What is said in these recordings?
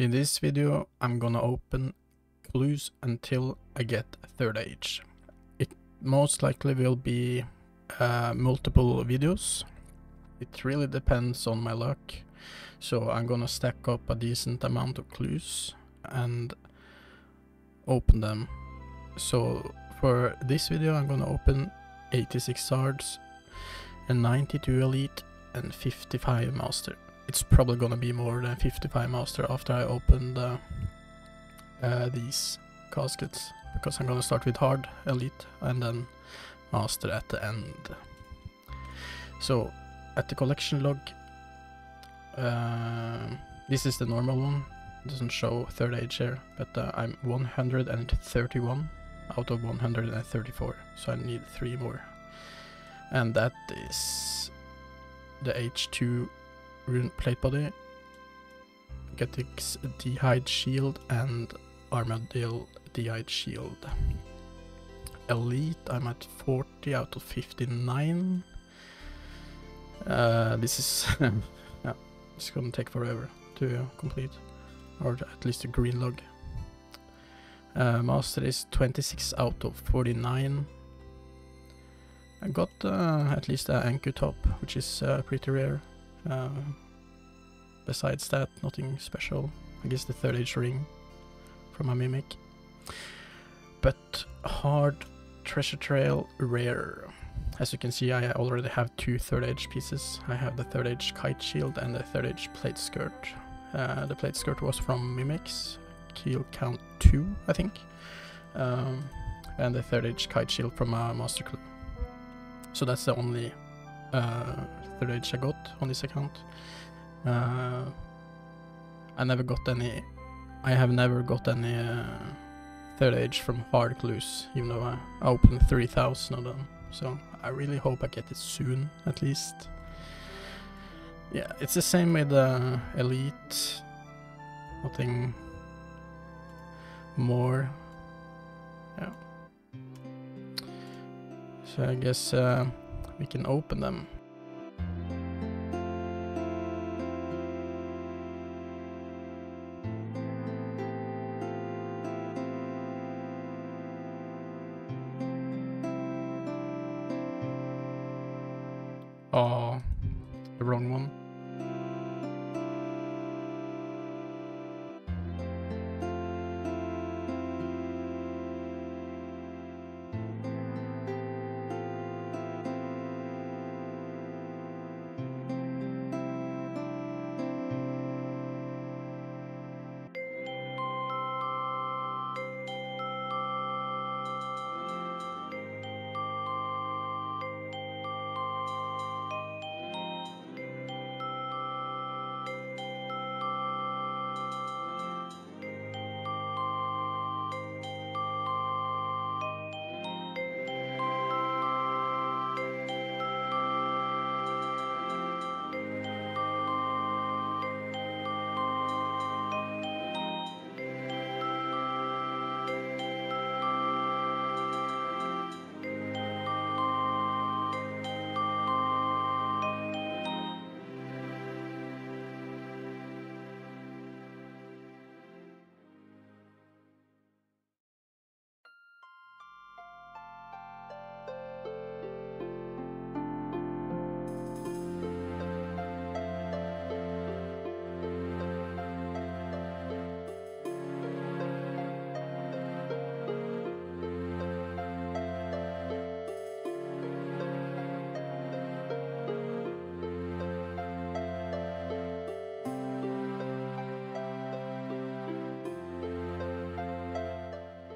In this video, I'm gonna open clues until I get Third Age. It most likely will be multiple videos. It really depends on my luck. So I'm gonna stack up a decent amount of clues and open them. So for this video, I'm gonna open 86 shards, and 92 elite, and 55 master. It's probably gonna be more than 55 master after I open these caskets, because I'm gonna start with hard, elite, and then master at the end. So at the collection log, this is the normal one. It doesn't show Third Age here, but I'm 131 out of 134, so I need 3 more, and that is the H2 plate body, Gilded d'hide shield, and Armadyl d'hide shield. Elite, I'm at 40 out of 59. This is yeah, it's gonna take forever to complete, or at least a green log. Master is 26 out of 49. I got at least an anchor top, which is pretty rare. Besides that, nothing special. I guess the Third Age ring from a Mimic. But hard, treasure trail, rare. As you can see, I already have 2 Third Age pieces. I have the Third Age kite shield and the Third Age plate skirt. The plate skirt was from Mimics, kill count 2, I think. And the Third Age kite shield from a master clue. So that's the only Third Age I got on this account. I have never got any Third Age from hard clues, even though I opened 3,000 of them. So I really hope I get it soon, at least. Yeah, it's the same with elite. Nothing more. Yeah. So I guess we can open them. Oh, the wrong one.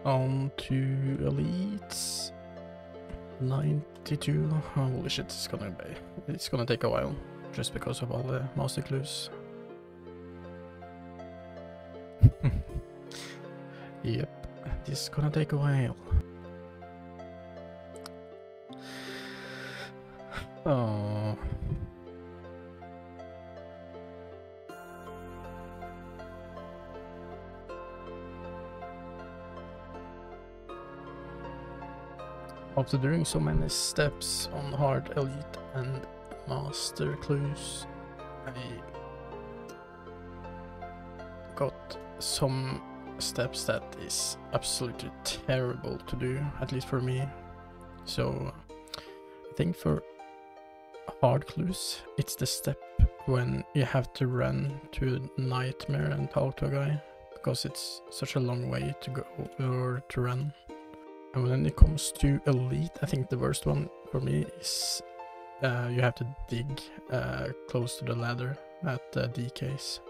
On to elites. 92. Holy shit, it's gonna take a while, just because of all the master clues. Yep, it's gonna take a while. Oh. After doing so many steps on hard, elite, and master clues, I got some steps that is absolutely terrible to do, at least for me. So I think for hard clues, it's the step when you have to run to Nightmare and Palto guy, because it's such a long way to go or to run. And when it comes to elite, I think the worst one for me is you have to dig close to the ladder at DKs.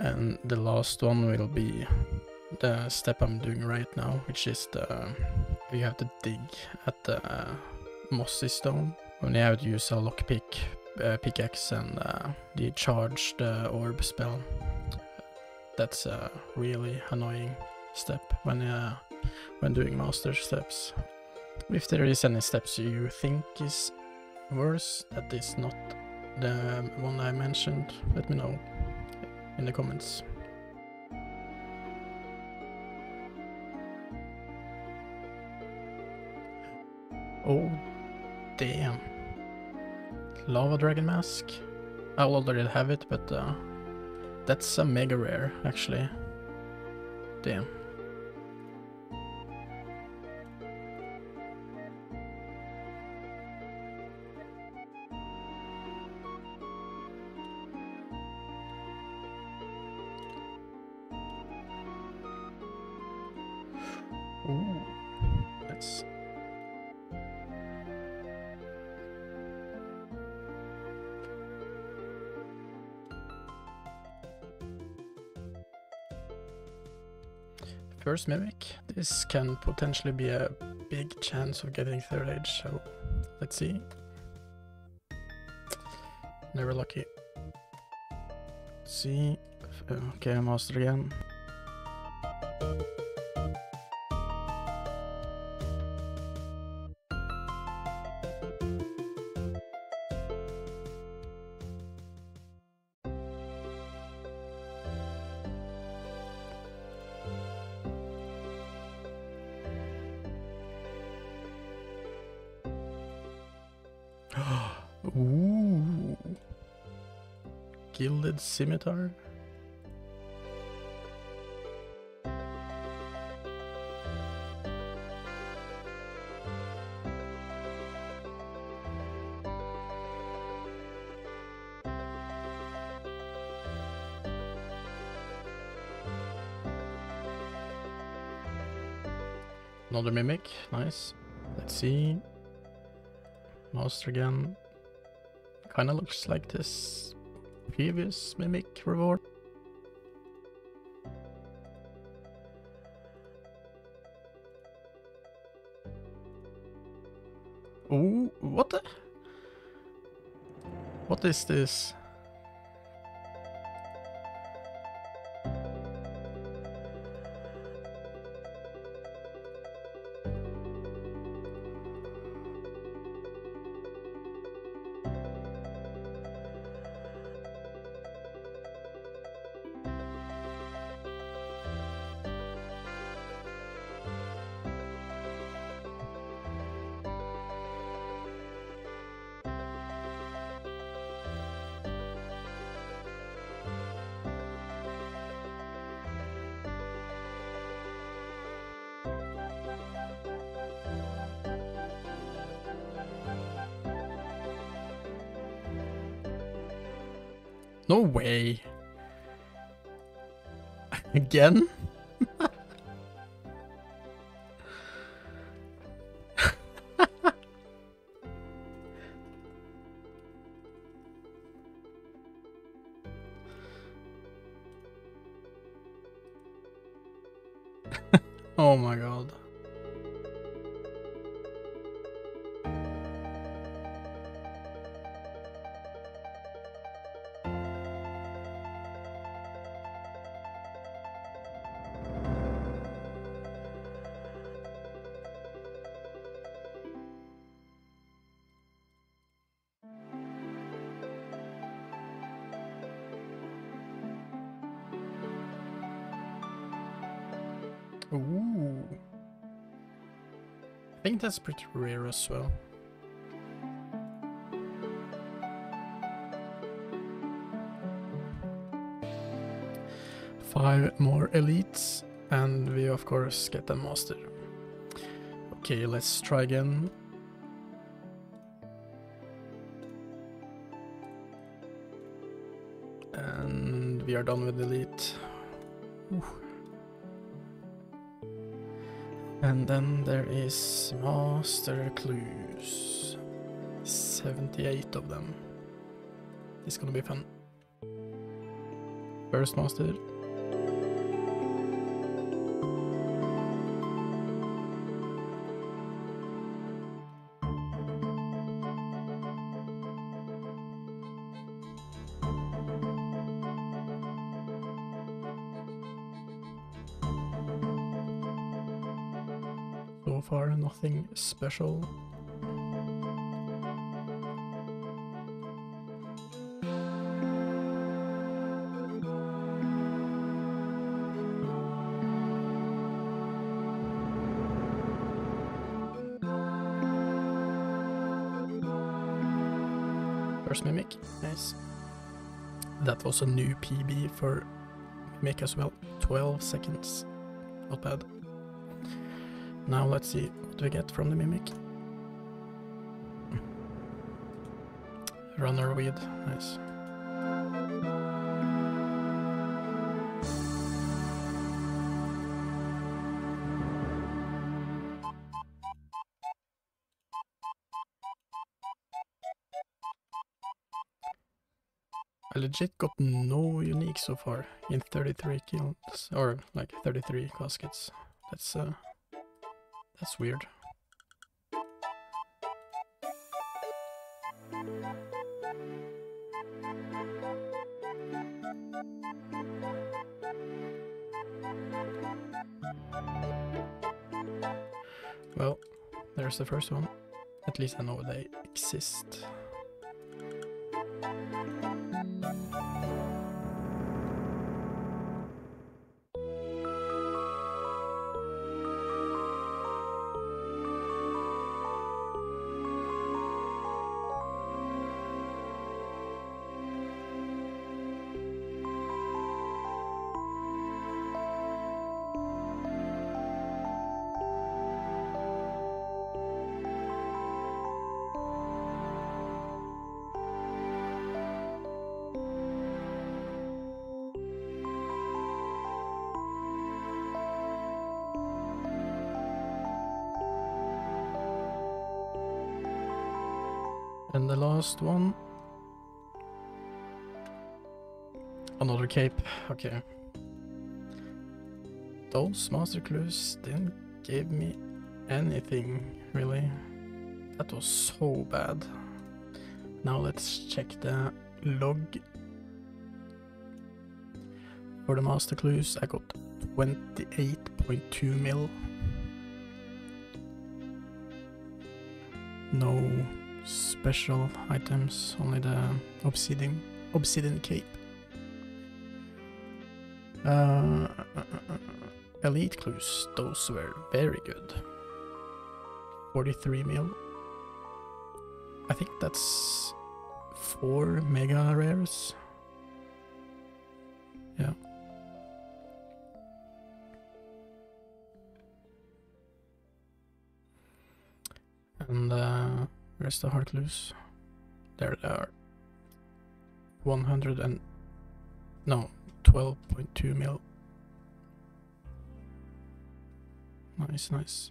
And the last one will be the step I'm doing right now, which is you have to dig at the mossy stone. When you have to use a lockpick, pickaxe, and the charge the orb spell. That's a really annoying step when doing master steps. If there is any steps you think is worse, that is not the one I mentioned, let me know in the comments. Oh damn, Lava Dragon Mask. I already have it, but that's a mega rare actually. Damn. Ooh, that's... First Mimic. This can potentially be a big chance of getting Third Age, so let's see. Never lucky. Let's see. Okay, master again. Ooh, Gilded scimitar. Another Mimic, nice. Let's see. Master again. Kinda looks like this previous Mimic reward. Oh, what the? What is this? No way. Again? Oh my god. Ooh, I think that's pretty rare as well. 5 more elites, and we of course get a master. Okay, let's try again. And we are done with elite. Ooh. And then there is master clues. 78 of them. It's gonna be fun. First master. So far, nothing special. First Mimic, nice. That was a new PB for Mimic as well. 12 seconds, not bad. Now let's see what we get from the Mimic. Runner weed, nice. I legit got no unique so far in 33 kills, or like 33 caskets. That's weird. Well, there's the first one. At least I know they exist. And the last one, another cape. Okay, those master clues didn't give me anything really. That was so bad. Now let's check the log. For the master clues I got 28.2 mil. No special items, only the obsidian cape. Elite clues, those were very good. 43 mil. I think that's 4 mega rares. Yeah. And where's the hard clues? There they are. 12.2 mil. Nice, nice.